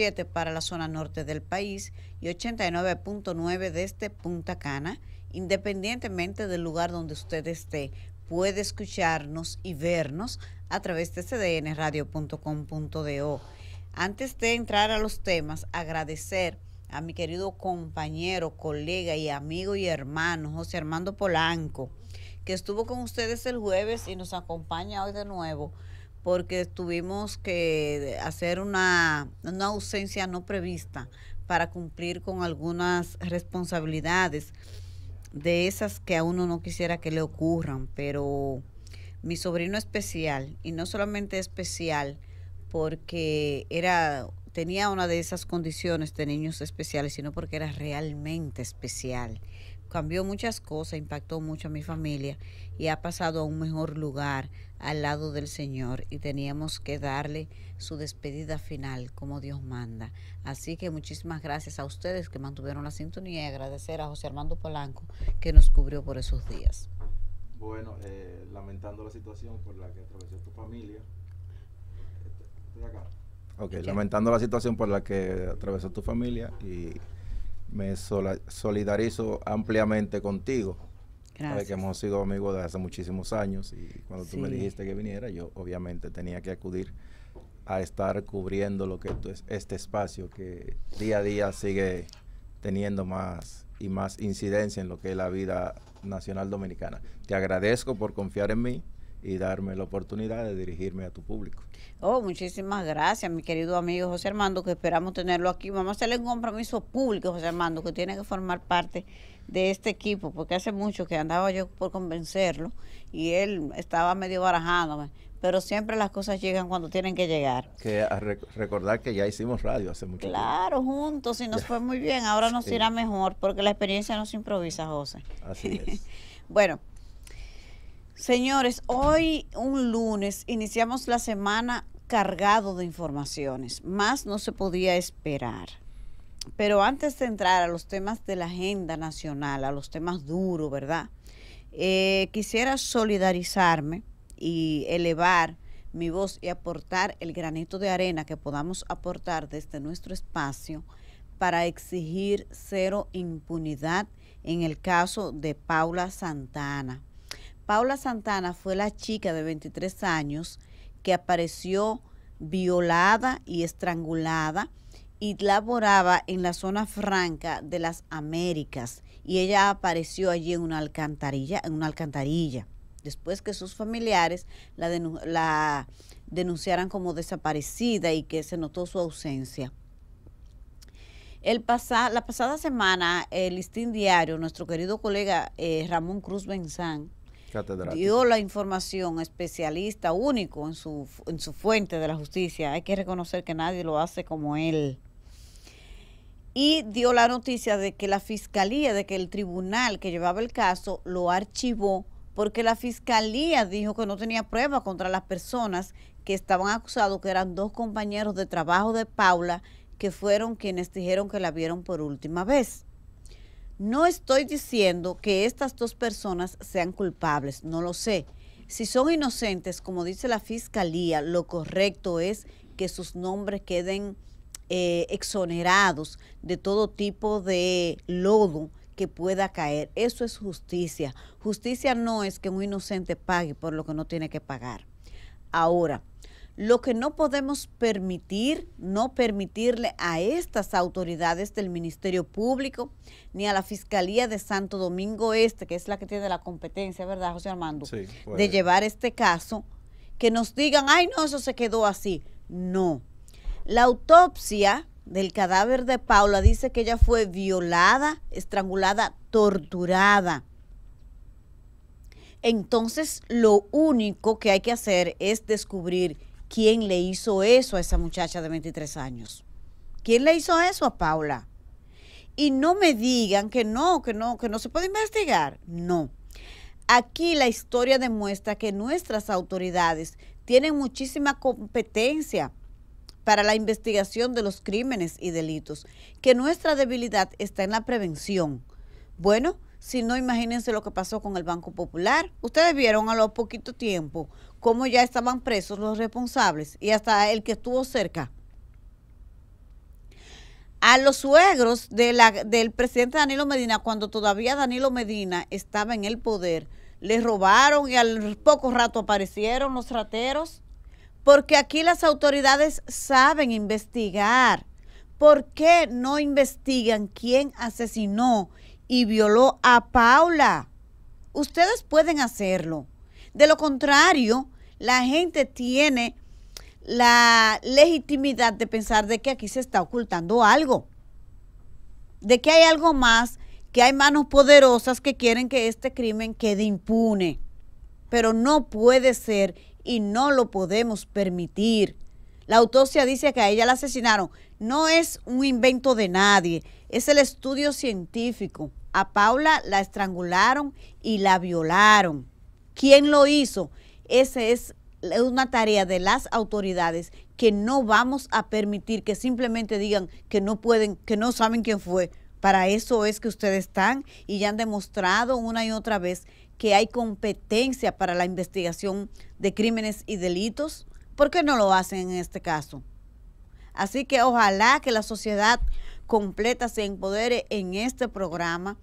7 para la zona norte del país y 89.9 desde Punta Cana. Independientemente del lugar donde usted esté, puede escucharnos y vernos a través de cdnradio.com.do. Antes de entrar a los temas, agradecer a mi querido compañero, colega y amigo y hermano José Armando Polanco, que estuvo con ustedes el jueves y nos acompaña hoy de nuevo, porque tuvimos que hacer una ausencia no prevista para cumplir con algunas responsabilidades de esas que a uno no quisiera que le ocurran, pero mi sobrino especial, y no solamente especial porque tenía una de esas condiciones de niños especiales, sino porque era realmente especial. Cambió muchas cosas, impactó mucho a mi familia y ha pasado a un mejor lugar al lado del Señor, y teníamos que darle su despedida final como Dios manda. Así que muchísimas gracias a ustedes que mantuvieron la sintonía, y agradecer a José Armando Polanco que nos cubrió por esos días. Bueno, lamentando la situación por la que atravesó tu familia. Estoy acá. Okay, lamentando la situación por la que atravesó tu familia, y me solidarizo ampliamente contigo. Gracias. Que hemos sido amigos desde hace muchísimos años, y cuando tú me dijiste que viniera, yo obviamente tenía que acudir a estar cubriendo lo que es este espacio que día a día sigue teniendo más y más incidencia en lo que es la vida nacional dominicana. Te agradezco por confiar en mí y darme la oportunidad de dirigirme a tu público. Oh, muchísimas gracias, mi querido amigo José Armando, que esperamos tenerlo aquí. Vamos a hacerle un compromiso público, José Armando, que tiene que formar parte de este equipo, porque hace mucho que andaba yo por convencerlo y él estaba medio barajándome, pero siempre las cosas llegan cuando tienen que llegar. Que a recordar que ya hicimos radio hace mucho tiempo. Claro, juntos, y nos fue muy bien. Ahora nos irá mejor, porque la experiencia nos improvisa, José. Así es. Bueno, señores, hoy un lunes iniciamos la semana cargado de informaciones, más no se podía esperar. Pero antes de entrar a los temas de la agenda nacional, a los temas duros, ¿verdad? Quisiera solidarizarme y elevar mi voz y aportar el granito de arena que podamos aportar desde nuestro espacio para exigir cero impunidad en el caso de Paula Santana. Paula Santana fue la chica de 23 años que apareció violada y estrangulada, y laboraba en la zona franca de las Américas, y ella apareció allí en una alcantarilla, después que sus familiares la denunciaran como desaparecida y que se notó su ausencia. La pasada semana, el Listín Diario, nuestro querido colega Ramón Cruz Benzán, dio la información, especialista único en su fuente de la justicia. Hay que reconocer que nadie lo hace como él. Y dio la noticia de que la fiscalía, de que el tribunal que llevaba el caso lo archivó, porque la fiscalía dijo que no tenía pruebas contra las personas que estaban acusados, que eran dos compañeros de trabajo de Paula, que fueron quienes dijeron que la vieron por última vez. No estoy diciendo que estas dos personas sean culpables, no lo sé. Si son inocentes, como dice la fiscalía, lo correcto es que sus nombres queden exonerados de todo tipo de lodo que pueda caer. Eso es justicia. Justicia no es que un inocente pague por lo que no tiene que pagar. Ahora, lo que no podemos permitir, no permitirle a estas autoridades del Ministerio Público ni a la Fiscalía de Santo Domingo Este, que es la que tiene la competencia, ¿verdad, José Armando? Sí, pues, de llevar este caso, que nos digan, ay, no, eso se quedó así. No. La autopsia del cadáver de Paula dice que ella fue violada, estrangulada, torturada. Entonces, lo único que hay que hacer es descubrir ¿quién le hizo eso a esa muchacha de 23 años? ¿Quién le hizo eso a Paula? Y no me digan que no se puede investigar. No. Aquí la historia demuestra que nuestras autoridades tienen muchísima competencia para la investigación de los crímenes y delitos, que nuestra debilidad está en la prevención. Bueno, si no, imagínense lo que pasó con el Banco Popular. Ustedes vieron a lo poquito tiempo cómo ya estaban presos los responsables y hasta el que estuvo cerca. a los suegros de del presidente Danilo Medina, cuando todavía Danilo Medina estaba en el poder, les robaron y al poco rato aparecieron los rateros, porque aquí las autoridades saben investigar. ¿Por qué no investigan quién asesinó y violó a Paula? Ustedes pueden hacerlo. De lo contrario, la gente tiene la legitimidad de pensar de que aquí se está ocultando algo, de que hay algo más, que hay manos poderosas que quieren que este crimen quede impune. Pero no puede ser y no lo podemos permitir. La autopsia dice que a ella la asesinaron. No es un invento de nadie, es el estudio científico. A Paula la estrangularon y la violaron. ¿Quién lo hizo? Esa es una tarea de las autoridades que no vamos a permitir que simplemente digan que no pueden, que no saben quién fue. Para eso es que ustedes están y ya han demostrado una y otra vez que hay competencia para la investigación de crímenes y delitos. ¿Por qué no lo hacen en este caso? Así que ojalá que la sociedad completa se empodere en este programa.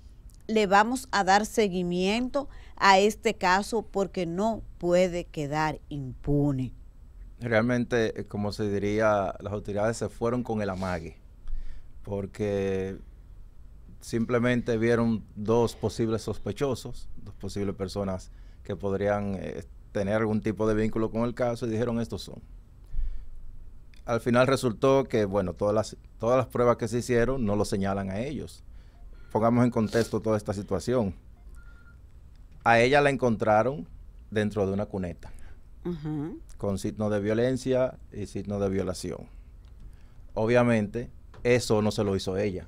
Le vamos a dar seguimiento a este caso porque no puede quedar impune. Realmente, como se diría, las autoridades se fueron con el amague, porque simplemente vieron dos posibles sospechosos, dos posibles personas que podrían tener algún tipo de vínculo con el caso, y dijeron estos son. Al final resultó que, bueno, todas las pruebas que se hicieron no lo señalan a ellos. Pongamos en contexto toda esta situación. A ella la encontraron dentro de una cuneta, con signos de violencia y signos de violación. Obviamente, eso no se lo hizo ella.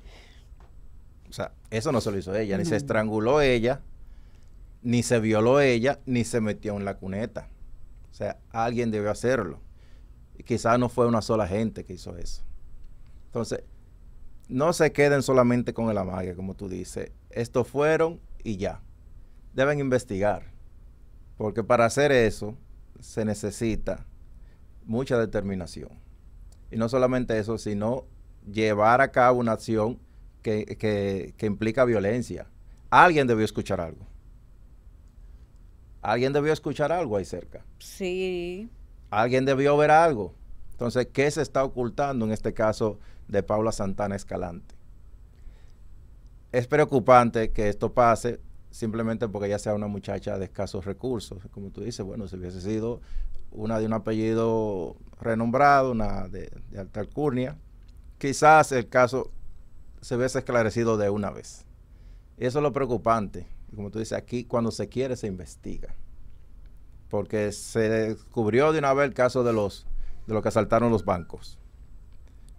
O sea, eso no se lo hizo ella, ni se estranguló ella, ni se violó ella, ni se metió en la cuneta. O sea, alguien debió hacerlo. Y quizás no fue una sola gente que hizo eso. Entonces, no se queden solamente con el amague, como tú dices. Estos fueron y ya. Deben investigar, porque para hacer eso se necesita mucha determinación. Y no solamente eso, sino llevar a cabo una acción que implica violencia. Alguien debió escuchar algo. Alguien debió escuchar algo ahí cerca. Sí. Alguien debió ver algo. Entonces, ¿qué se está ocultando en este caso de Paula Santana Escalante? Es preocupante que esto pase simplemente porque ella sea una muchacha de escasos recursos. Como tú dices, bueno, si hubiese sido una de un apellido renombrado, una de alta alcurnia, quizás el caso se hubiese esclarecido de una vez. Y eso es lo preocupante. Como tú dices, aquí cuando se quiere se investiga. Porque se descubrió de una vez el caso de los que asaltaron los bancos.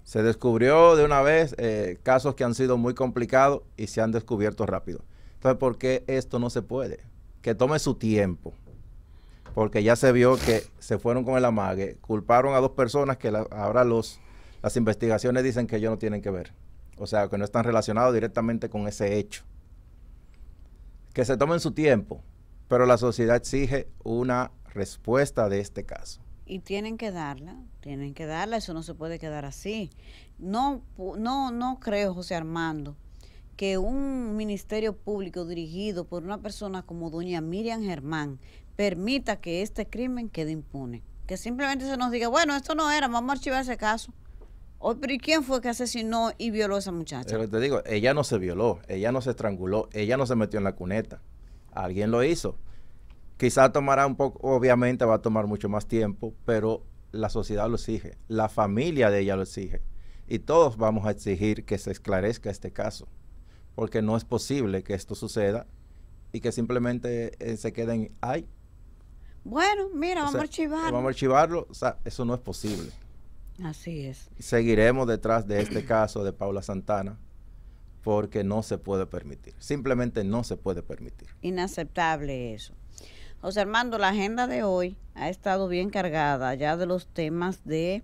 Se descubrió de una vez casos que han sido muy complicados y se han descubierto rápido. Entonces, ¿por qué esto no se puede? Que tome su tiempo. Porque ya se vio que se fueron con el amague, culparon a dos personas que ahora las investigaciones dicen que ellos no tienen que ver. O sea, que no están relacionados directamente con ese hecho. Que se tomen su tiempo, pero la sociedad exige una respuesta de este caso. Y tienen que darla, eso no se puede quedar así. No creo, José Armando, que un ministerio público dirigido por una persona como doña Miriam Germán permita que este crimen quede impune. Que simplemente se nos diga, bueno, esto no era, vamos a archivar ese caso. Oh, pero ¿y quién fue que asesinó y violó a esa muchacha? Pero te digo, ella no se violó, ella no se estranguló, ella no se metió en la cuneta. Alguien lo hizo. Quizá tomará un poco, obviamente va a tomar mucho más tiempo, pero la sociedad lo exige, la familia de ella lo exige, y todos vamos a exigir que se esclarezca este caso, porque no es posible que esto suceda y que simplemente se queden ahí. Bueno, mira, vamos a archivarlo. Vamos a archivarlo, o sea, eso no es posible. Así es. Seguiremos detrás de este caso de Paula Santana, porque no se puede permitir, simplemente no se puede permitir. Inaceptable eso. José Armando, la agenda de hoy ha estado bien cargada ya de los temas de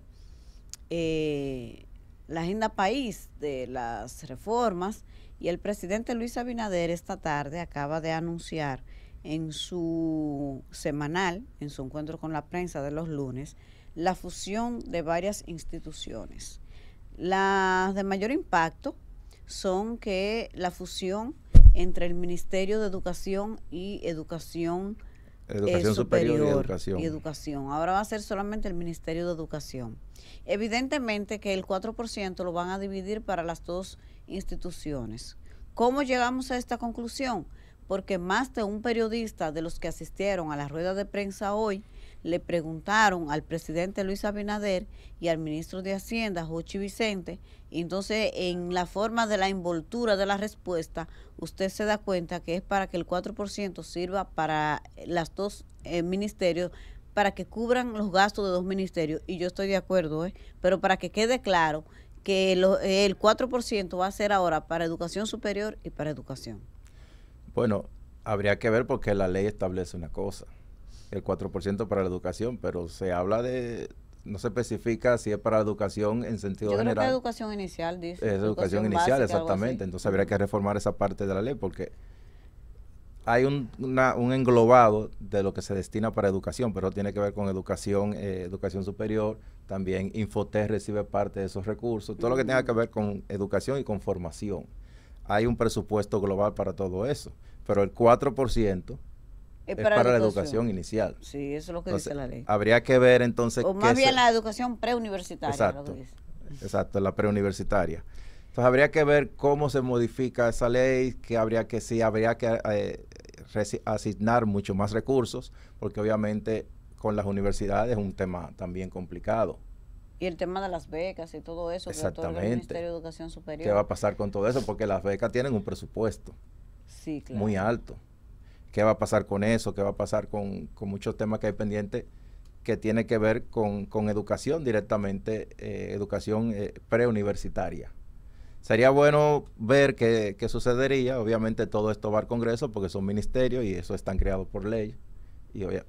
la agenda país, de las reformas, y el presidente Luis Abinader esta tarde acaba de anunciar en su semanal, en su encuentro con la prensa de los lunes, la fusión de varias instituciones. Las de mayor impacto son que la fusión entre el Ministerio de Educación y Educación Superior. Ahora va a ser solamente el Ministerio de Educación. Evidentemente que el 4% lo van a dividir para las dos instituciones. ¿Cómo llegamos a esta conclusión? Porque más de un periodista de los que asistieron a la rueda de prensa hoy le preguntaron al presidente Luis Abinader y al ministro de Hacienda, Jochi Vicente, y entonces en la forma de la envoltura de la respuesta, usted se da cuenta que es para que el 4% sirva para las dos ministerios, para que cubran los gastos de dos ministerios, y yo estoy de acuerdo, pero para que quede claro que el 4% va a ser ahora para educación superior y para educación. Bueno, habría que ver porque la ley establece una cosa, el 4% para la educación, pero se habla de, no se especifica si es para la educación en sentido general. Yo creo que educación inicial, dice. Es educación inicial, básica, exactamente. Entonces habría que reformar esa parte de la ley porque hay un englobado de lo que se destina para educación, pero tiene que ver con educación, educación superior, también Infotec recibe parte de esos recursos, todo lo que tenga que ver con educación y con formación. Hay un presupuesto global para todo eso, pero el 4%... Es para la educación inicial. Sí, eso es lo que dice la ley. Habría que ver entonces... O más bien la educación preuniversitaria. Exacto, exacto, la preuniversitaria. Entonces habría que ver cómo se modifica esa ley, que habría que, asignar mucho más recursos, porque obviamente con las universidades es un tema también complicado. Y el tema de las becas y todo eso. Exactamente. El Ministerio de Educación Superior. ¿Qué va a pasar con todo eso? Porque las becas tienen un presupuesto. Sí, claro. Muy alto. ¿Qué va a pasar con eso? ¿Qué va a pasar con muchos temas que hay pendientes que tiene que ver con educación directamente, educación preuniversitaria? Sería bueno ver qué sucedería. Obviamente todo esto va al Congreso porque son ministerios y eso están creados por ley.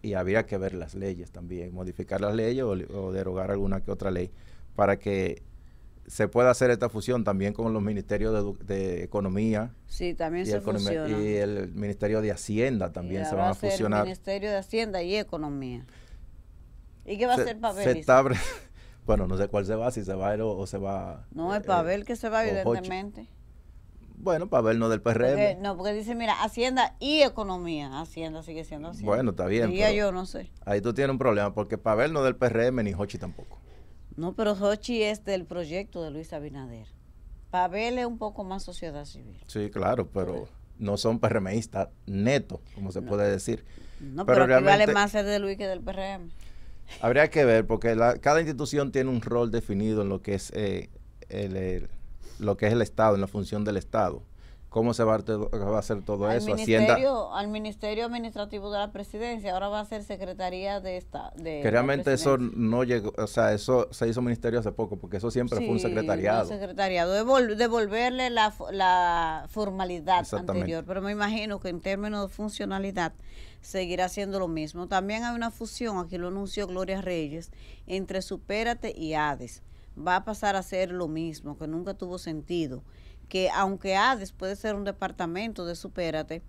Y habría que ver las leyes también, modificar las leyes o derogar alguna que otra ley para que se puede hacer esta fusión también con los ministerios de Economía. Sí, también se fusiona. Y el Ministerio de Hacienda también se van a fusionar. El Ministerio de Hacienda y Economía. ¿Y qué va a hacer Pavel? Bueno, no sé cuál se va, si se va él o se va... No, es Pavel que se va, evidentemente. Bueno, Pavel no del PRM. Porque, no, porque dice, mira, Hacienda y Economía. Hacienda sigue siendo Hacienda. Bueno, está bien. Pero yo no sé. Ahí tú tienes un problema, porque Pavel no del PRM ni Jochi tampoco. No, pero Jochi es del proyecto de Luis Abinader. Pavel es un poco más sociedad civil. Sí, claro, pero no son PRMistas netos, como se puede decir. No, pero vale más ser de Luis que del PRM. Habría que ver, porque cada institución tiene un rol definido en lo que es el Estado, en la función del Estado. ¿Cómo se va a hacer todo eso? Hacienda. Al Ministerio Administrativo de la Presidencia, ahora va a ser Secretaría de Estado. Que realmente eso no llegó, o sea, eso se hizo ministerio hace poco, porque eso siempre fue un secretariado. Un secretariado, devolverle la formalidad anterior, pero me imagino que en términos de funcionalidad seguirá siendo lo mismo. También hay una fusión, aquí lo anunció Gloria Reyes, entre Supérate y ADESS. Va a pasar a ser lo mismo, que nunca tuvo sentido. Que aunque ADESS puede ser un departamento de Supérate,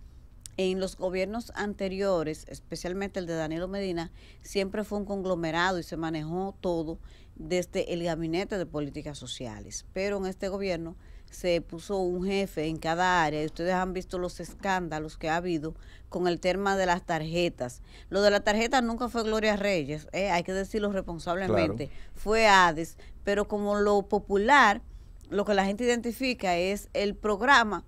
en los gobiernos anteriores, especialmente el de Danilo Medina, siempre fue un conglomerado y se manejó todo desde el Gabinete de Políticas Sociales. Pero en este gobierno se puso un jefe en cada área y ustedes han visto los escándalos que ha habido con el tema de las tarjetas. Lo de las tarjetas nunca fue Gloria Reyes, hay que decirlo responsablemente, claro. Fue ADESS, pero como lo popular... Lo que la gente identifica es el programa,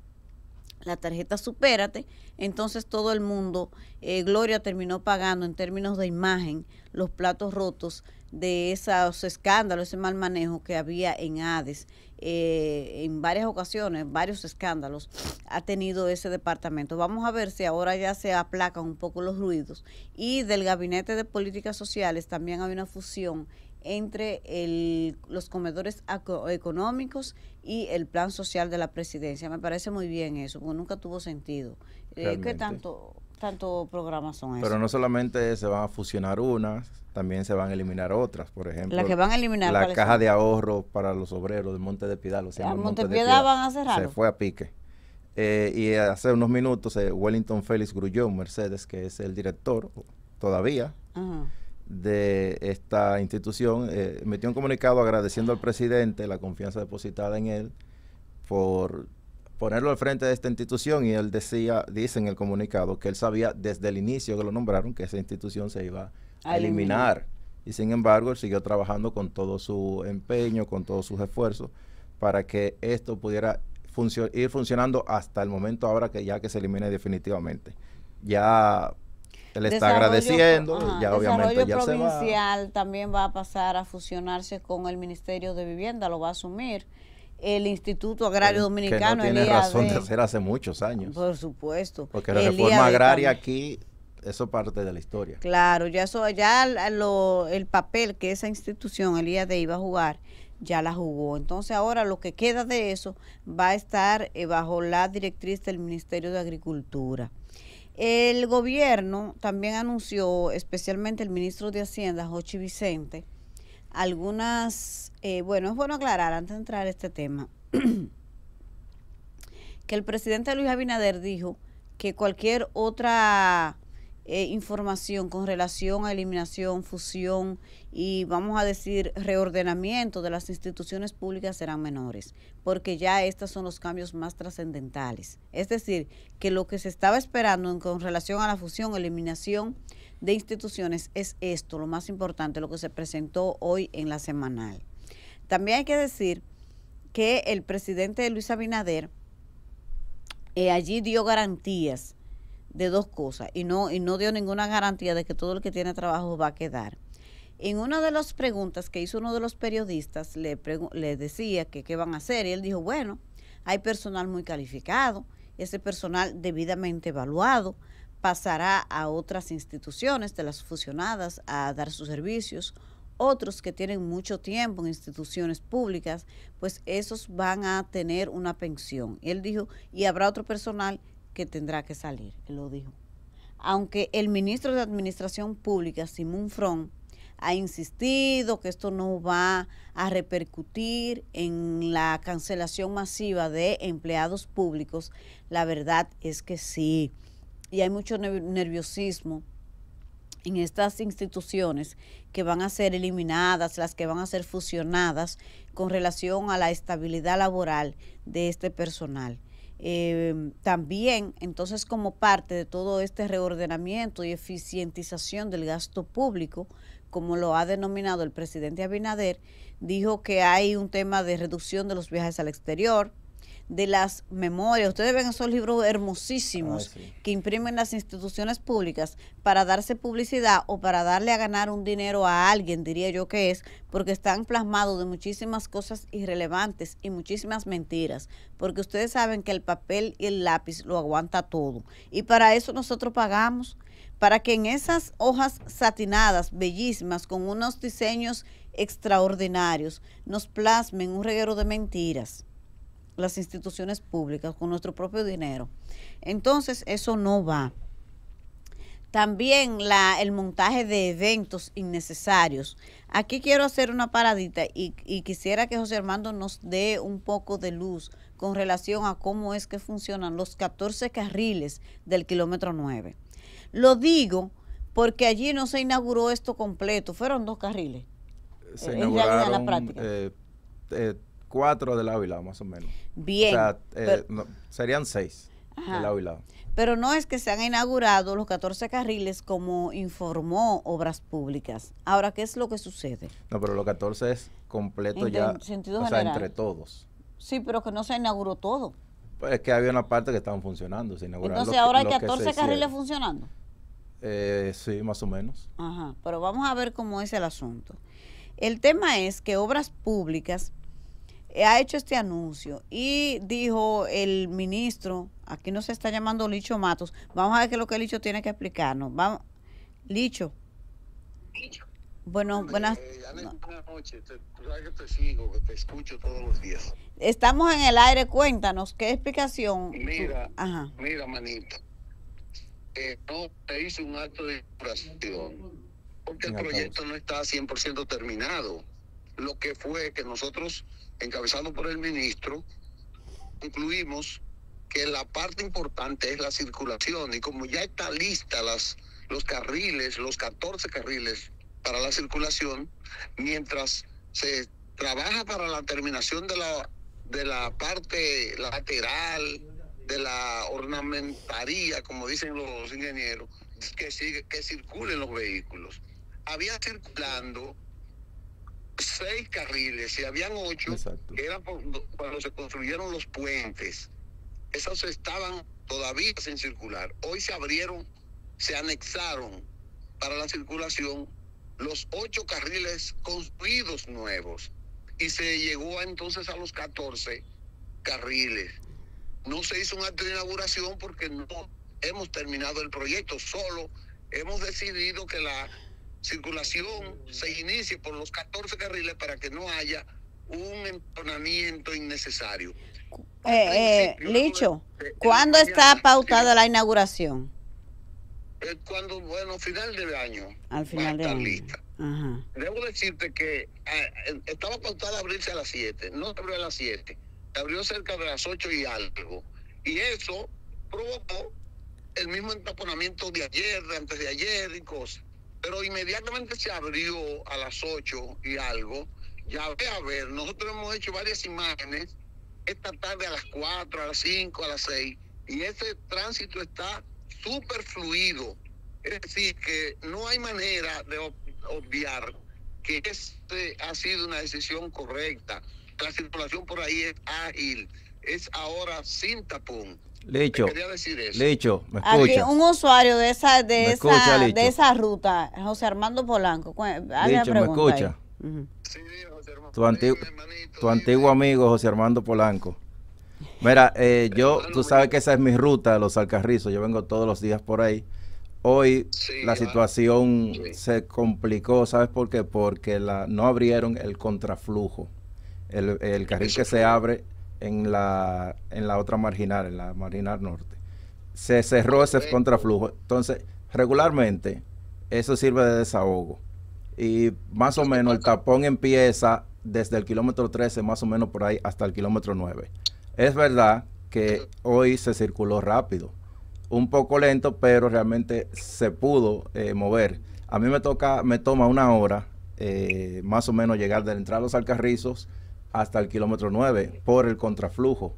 la tarjeta Supérate, entonces todo el mundo, Gloria terminó pagando en términos de imagen los platos rotos de esos escándalos, ese mal manejo que había en ADESS. En varias ocasiones, varios escándalos ha tenido ese departamento. Vamos a ver si ahora ya se aplacan un poco los ruidos. Y del Gabinete de Políticas Sociales también hay una fusión entre los comedores económicos y el plan social de la presidencia. Me parece muy bien eso, porque nunca tuvo sentido. ¿Qué tanto programas son esos? Pero no solamente se van a fusionar unas, también se van a eliminar otras. Por ejemplo, las que van a eliminar, la caja de ahorro para los obreros del Monte de Piedal. O sea, el Monte de Piedal van a cerrar. Se fue a pique. Y hace unos minutos, Wellington Félix Grullón Mercedes, que es el director todavía, de esta institución emitió un comunicado agradeciendo al presidente la confianza depositada en él por ponerlo al frente de esta institución, y él dice en el comunicado que él sabía desde el inicio que lo nombraron que esa institución se iba a eliminar, y sin embargo él siguió trabajando con todo su empeño, con todos sus esfuerzos para que esto pudiera ir funcionando hasta el momento ahora que ya que se elimine definitivamente. Ya le está agradeciendo, ya obviamente ya se va. El desarrollo provincial también va a pasar a fusionarse con el Ministerio de Vivienda, lo va a asumir el Instituto Agrario Dominicano. Que no tiene razón de ser hace muchos años. Por supuesto. Porque la reforma agraria aquí, eso parte de la historia. Claro, ya eso, ya el papel que esa institución, el IAD, iba a jugar, ya la jugó. Entonces ahora lo que queda de eso va a estar bajo la directriz del Ministerio de Agricultura. El gobierno también anunció, especialmente el ministro de Hacienda, Jochi Vicente, algunas, bueno, es bueno aclarar antes de entrar a este tema, que el presidente Luis Abinader dijo que cualquier otra información con relación a eliminación, fusión y vamos a decir reordenamiento de las instituciones públicas serán menores, porque ya estos son los cambios más trascendentales. Es decir, que lo que se estaba esperando con relación a la fusión, eliminación de instituciones es esto, lo más importante, lo que se presentó hoy en la semanal. También hay que decir que el presidente Luis Abinader allí dio garantías de dos cosas, y no dio ninguna garantía de que todo el que tiene trabajo va a quedar. En una de las preguntas que hizo uno de los periodistas, le decía que qué van a hacer, y él dijo, bueno, hay personal muy calificado, ese personal debidamente evaluado pasará a otras instituciones de las fusionadas a dar sus servicios, otros que tienen mucho tiempo en instituciones públicas, pues esos van a tener una pensión. Y él dijo, y habrá otro personal que tendrá que salir, él lo dijo. Aunque el ministro de Administración Pública, Simón Fron, ha insistido que esto no va a repercutir en la cancelación masiva de empleados públicos, la verdad es que sí. Y hay mucho nerviosismo en estas instituciones que van a ser eliminadas, las que van a ser fusionadas con relación a la estabilidad laboral de este personal. También, entonces, como parte de todo este reordenamiento y eficientización del gasto público, como lo ha denominado el presidente Abinader, dijo que hay un tema de reducción de los viajes al exterior, de las memorias. Ustedes ven esos libros hermosísimos que imprimen las instituciones públicas para darse publicidad o para darle a ganar un dinero a alguien, diría yo que es, porque están plasmados de muchísimas cosas irrelevantes y muchísimas mentiras, porque ustedes saben que el papel y el lápiz lo aguanta todo, y para eso nosotros pagamos, para que en esas hojas satinadas, bellísimas, con unos diseños extraordinarios, nos plasmen un reguero de mentiras las instituciones públicas con nuestro propio dinero. Entonces eso no va. También el montaje de eventos innecesarios. Aquí quiero hacer una paradita y quisiera que José Armando nos dé un poco de luz con relación a cómo es que funcionan los 14 carriles del kilómetro 9. Lo digo porque allí no se inauguró esto completo, fueron 2 carriles. Se inauguraron, en la práctica. 4 de lado y lado, más o menos. Bien. O sea, pero, no, serían 6 de lado y lado. Pero no es que se han inaugurado los 14 carriles como informó Obras Públicas. Ahora, ¿qué es lo que sucede? No, pero los 14 es completo ya, sentido o general, sea, entre todos. Sí, pero que no se inauguró todo. Pues es que había una parte que estaban funcionando, se inauguraron. Entonces ahora hay 14 carriles funcionando. Sí, más o menos. Ajá, pero vamos a ver cómo es el asunto. El tema es que Obras Públicas ha hecho este anuncio y dijo el ministro, aquí nos está llamando Licho Matos, vamos a ver qué es lo que Licho tiene que explicarnos. Vamos, Licho. Licho. Bueno, buenas noches, te sigo, te escucho todos los días. Estamos en el aire, cuéntanos, ¿qué explicación? Mira, mira, manito, no se hizo un acto de infracción, porque el proyecto no está 100% terminado. Lo que fue que nosotros, encabezado por el ministro, concluimos que la parte importante es la circulación, y como ya está lista los 14 carriles para la circulación, mientras se trabaja para la terminación de la parte lateral, de la ornamentaría, como dicen los ingenieros, que circulen los vehículos. Había circulando 6 carriles y habían 8. Exacto. Que eran cuando se construyeron los puentes. Esos estaban todavía sin circular. Hoy se abrieron, se anexaron para la circulación los 8 carriles construidos nuevos y se llegó entonces a los 14 carriles. No se hizo un acto de inauguración porque no hemos terminado el proyecto, solo hemos decidido que la circulación se inicie por los 14 carriles para que no haya un entonamiento innecesario. Licho, ¿cuándo está pautada la inauguración? Cuando, bueno, final del año. Al final del año. Lista. Ajá. Debo decirte que estaba pautada a abrirse a las 7, no se abrió a las 7, se abrió cerca de las 8 y algo. Y eso provocó el mismo entaponamiento de ayer, de antes de ayer y cosas. Pero inmediatamente se abrió a las 8 y algo. Ya ve a ver, nosotros hemos hecho varias imágenes esta tarde a las 4, a las 5, a las 6. Y ese tránsito está súper fluido. Es decir, que no hay manera de obviar que ha sido una decisión correcta. La circulación por ahí es ágil, es ahora sin tapón. Licho, Licho, me escucha. Aquí un usuario de esa ruta, José Armando Polanco. Licho, me escucha. Uh-huh. Sí, José Armando, tu antiguo amigo José Armando Polanco. Mira, tú sabes que esa es mi ruta, los Alcarrizos. Yo vengo todos los días por ahí. Hoy sí, la situación se complicó, ¿sabes por qué? Porque no abrieron el contraflujo. El carril que se abre en la otra marginal, en la marginal norte. Se cerró ese contraflujo. Entonces, regularmente, eso sirve de desahogo. Y más o menos el tapón empieza desde el kilómetro 13, más o menos por ahí, hasta el kilómetro 9. Es verdad que hoy se circuló rápido. Un poco lento, pero realmente se pudo mover. A mí me toma una hora, más o menos, llegar de la entrada a los Alcarrizos hasta el kilómetro 9 por el contraflujo,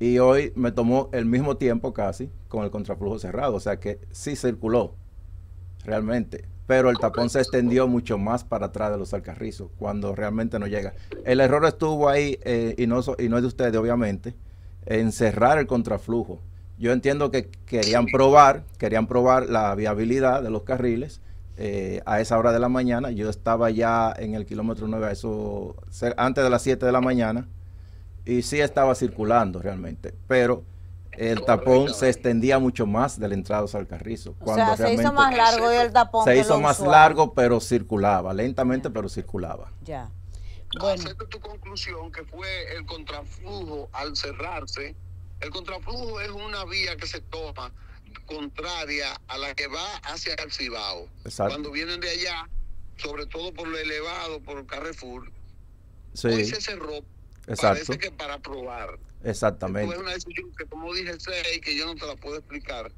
y hoy me tomó el mismo tiempo casi con el contraflujo cerrado, o sea que sí circuló realmente, pero el tapón se extendió mucho más para atrás de los Alcarrizos cuando realmente no llega. El error estuvo ahí, y no es de ustedes obviamente, en cerrar el contraflujo. Yo entiendo que querían probar la viabilidad de los carriles. A esa hora de la mañana, yo estaba ya en el kilómetro 9, antes de las 7 de la mañana, y sí estaba circulando realmente, pero el tapón se extendía mucho más de la entrada al Carrizo. O sea, se hizo más largo el tapón. Se hizo más largo, pero circulaba, lentamente, pero circulaba. Ya. Bueno. Acepto tu conclusión, que fue el contraflujo al cerrarse. El contraflujo es una vía que se toma contraria a la que va hacia el Cibao. Exacto. Cuando vienen de allá, sobre todo por lo elevado, por el Carrefour, sí. Hoy se cerró. Exacto. Parece que para probar. Exactamente. Fue una decisión que, como dije, que yo no te la puedo explicar,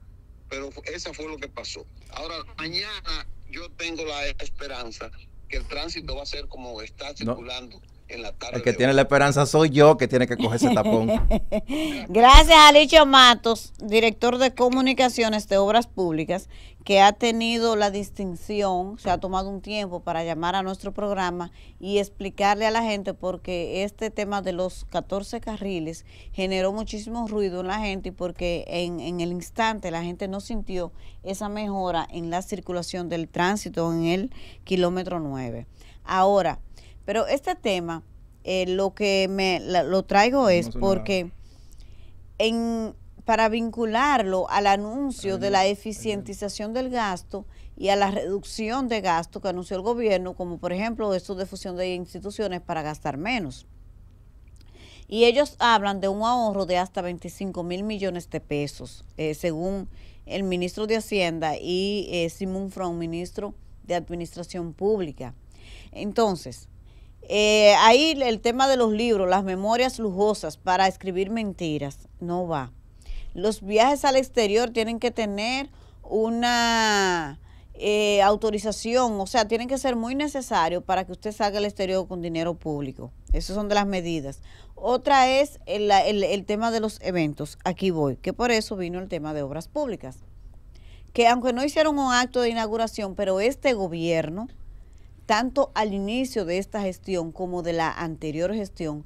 pero esa fue lo que pasó. Ahora, mañana yo tengo la esperanza que el tránsito va a ser como está circulando. No. En la tarde. El que tiene la esperanza soy yo, que tiene que coger ese tapón. Gracias a Licho Matos, director de comunicaciones de Obras Públicas, que ha tenido la distinción, se ha tomado un tiempo para llamar a nuestro programa y explicarle a la gente, porque este tema de los 14 carriles generó muchísimo ruido en la gente, y porque en el instante la gente no sintió esa mejora en la circulación del tránsito en el kilómetro 9. Ahora, pero este tema, lo que lo traigo es porque para vincularlo al anuncio de la eficientización del gasto y a la reducción de gasto que anunció el gobierno, como por ejemplo esto de fusión de instituciones para gastar menos. Y ellos hablan de un ahorro de hasta 25,000 millones de pesos, según el ministro de Hacienda y Simón Fron, ministro de Administración Pública. Entonces, ahí el tema de los libros, las memorias lujosas para escribir mentiras, no va. Los viajes al exterior tienen que tener una autorización, o sea, tienen que ser muy necesarios para que usted salga al exterior con dinero público. Esas son de las medidas. Otra es el tema de los eventos. Aquí voy, que por eso vino el tema de obras públicas, que aunque no hicieron un acto de inauguración, pero este gobierno, tanto al inicio de esta gestión como de la anterior gestión,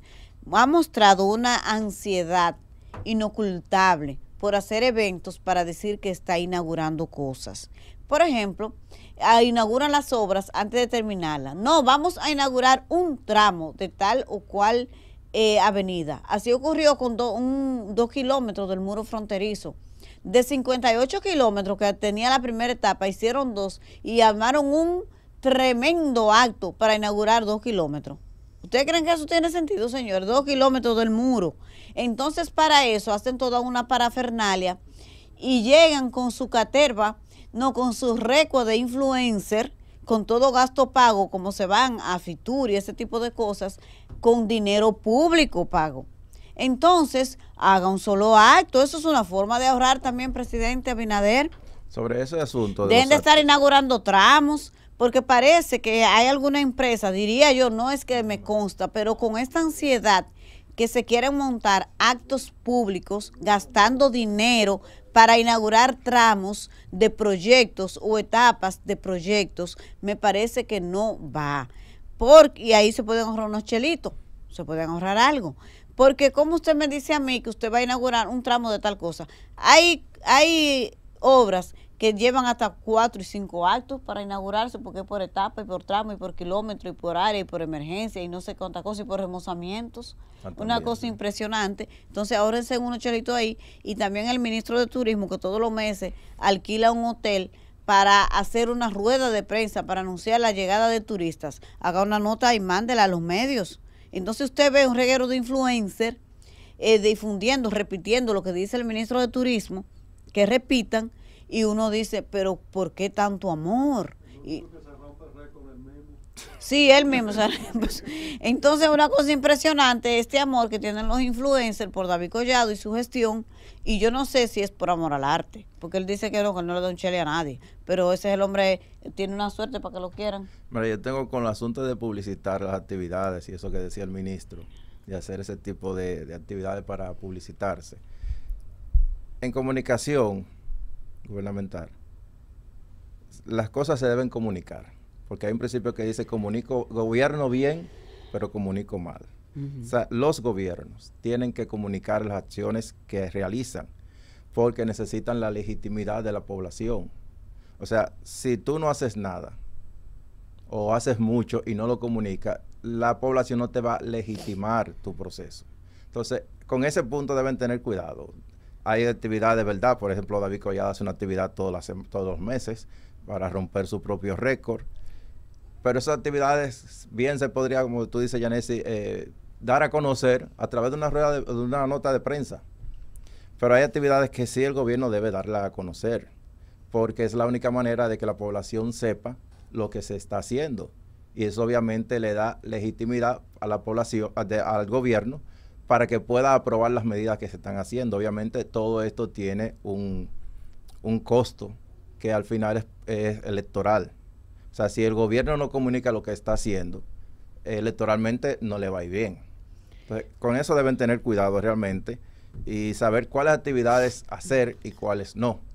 ha mostrado una ansiedad inocultable por hacer eventos para decir que está inaugurando cosas. Por ejemplo, inauguran las obras antes de terminarlas. No, vamos a inaugurar un tramo de tal o cual avenida. Así ocurrió con 2 kilómetros del muro fronterizo. De 58 kilómetros que tenía la primera etapa, hicieron 2 y armaron un tremendo acto para inaugurar 2 kilómetros. ¿Ustedes creen que eso tiene sentido, señor? 2 kilómetros del muro. Entonces, para eso hacen toda una parafernalia y llegan con su caterva, no, con su récord de influencer, con todo gasto pago, como se van a Fitur y ese tipo de cosas, con dinero público pago. Entonces, haga un solo acto. Eso es una forma de ahorrar también, presidente Abinader. Sobre ese asunto. Deben de estar inaugurando tramos, porque parece que hay alguna empresa, diría yo, no es que me consta, pero con esta ansiedad que se quieren montar actos públicos gastando dinero para inaugurar tramos de proyectos o etapas de proyectos, me parece que no va. Porque, y ahí se pueden ahorrar unos chelitos, se pueden ahorrar algo. Porque como usted me dice a mí que usted va a inaugurar un tramo de tal cosa, hay obras que llevan hasta 4 y 5 actos para inaugurarse, porque es por etapa, y por tramo, y por kilómetro, y por área, y por emergencia, y no sé cuántas cosas, y por remozamientos. Una cosa impresionante. Entonces, ahórrense unos chelitos ahí. Y también el ministro de Turismo, que todos los meses alquila un hotel para hacer una rueda de prensa, para anunciar la llegada de turistas. Haga una nota y mándela a los medios. Entonces, usted ve un reguero de influencer difundiendo, repitiendo lo que dice el ministro de Turismo, que repitan, y uno dice, pero ¿por qué tanto amor? Y se rompe el récord del mismo. Sí, él mismo. Entonces, una cosa impresionante, este amor que tienen los influencers por David Collado y su gestión, y yo no sé si es por amor al arte, porque él dice que no le da un chele a nadie, pero ese es el hombre, tiene una suerte para que lo quieran. Mira, yo tengo con el asunto de publicitar las actividades y eso que decía el ministro, de hacer ese tipo de actividades para publicitarse. En comunicación gubernamental, las cosas se deben comunicar, porque hay un principio que dice comunico, gobierno bien, pero comunico mal. O sea, los gobiernos tienen que comunicar las acciones que realizan, porque necesitan la legitimidad de la población. O sea, si tú no haces nada, o haces mucho y no lo comunicas, la población no te va a legitimar tu proceso. Entonces, con ese punto deben tener cuidado. Hay actividades de verdad, por ejemplo, David Collado hace una actividad todos los meses para romper su propio récord. Pero esas actividades bien se podría, como tú dices, Yanesi, dar a conocer a través de una rueda de una nota de prensa. Pero hay actividades que sí el gobierno debe darla a conocer, porque es la única manera de que la población sepa lo que se está haciendo. Y eso obviamente le da legitimidad a la población, al gobierno, para que pueda aprobar las medidas que se están haciendo. Obviamente todo esto tiene un costo que al final es electoral. O sea, si el gobierno no comunica lo que está haciendo, electoralmente no le va a ir bien. Entonces, con eso deben tener cuidado realmente y saber cuáles actividades hacer y cuáles no.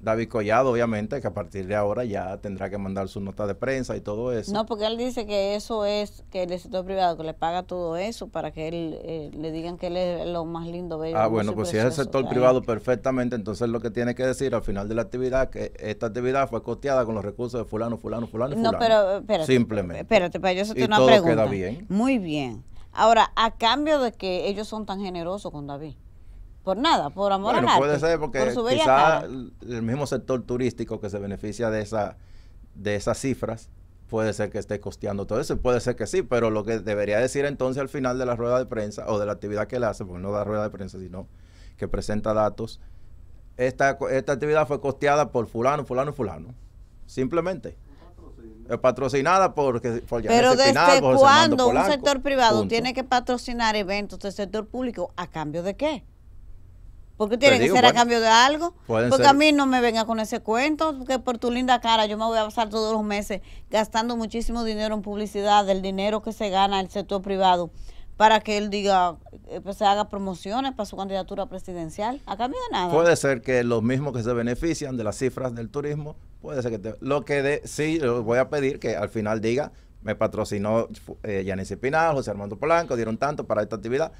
David Collado, obviamente, que a partir de ahora ya tendrá que mandar su nota de prensa y todo eso. No, porque él dice que eso es, que el sector privado que le paga todo eso para que él le digan que él es lo más lindo, bello. Ah, bueno, pues si es el sector privado, perfectamente, entonces lo que tiene que decir al final de la actividad, que esta actividad fue costeada con los recursos de fulano, fulano, fulano y fulano. No, pero espérate. Simplemente. Espérate, para yo hacerte una pregunta. Y todo queda bien. Muy bien. Ahora, a cambio de que ellos son tan generosos con David. Por nada, por amor al arte. Bueno, puede ser porque quizá el mismo sector turístico que se beneficia de esas cifras, puede ser que esté costeando todo eso, puede ser que sí, pero lo que debería decir entonces al final de la rueda de prensa o de la actividad que él hace, porque no da rueda de prensa, sino que presenta datos, esta actividad fue costeada por fulano, fulano, fulano, simplemente. Patrocinada por pero desde cuándo un sector privado tiene que patrocinar eventos del sector público, ¿a cambio de qué? Porque tiene que ser a cambio de algo. Porque a mí no me venga con ese cuento, porque por tu linda cara yo me voy a pasar todos los meses gastando muchísimo dinero en publicidad, del dinero que se gana el sector privado, para que él diga, pues, se haga promociones para su candidatura presidencial. A cambio de nada. Puede ser que los mismos que se benefician de las cifras del turismo, puede ser que sí, voy a pedir que al final diga, me patrocinó Yanis Espinal, José Armando Polanco, dieron tanto para esta actividad.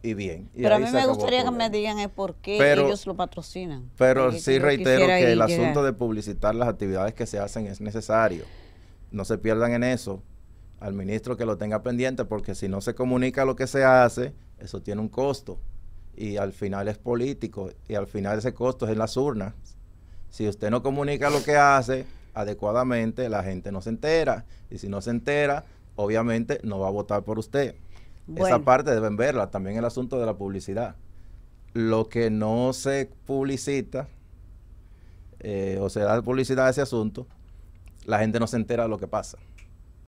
Y bien. Y pero a mí me gustaría que me digan el por qué ellos lo patrocinan. Pero sí reitero que el asunto de publicitar las actividades que se hacen es necesario. No se pierdan en eso. Al ministro que lo tenga pendiente, porque si no se comunica lo que se hace, eso tiene un costo. Y al final es político. Y al final ese costo es en las urnas. Si usted no comunica lo que hace adecuadamente, la gente no se entera. Y si no se entera, obviamente no va a votar por usted. Bueno. Esa parte deben verla, también el asunto de la publicidad. Lo que no se publicita, o se da publicidad a ese asunto, la gente no se entera de lo que pasa.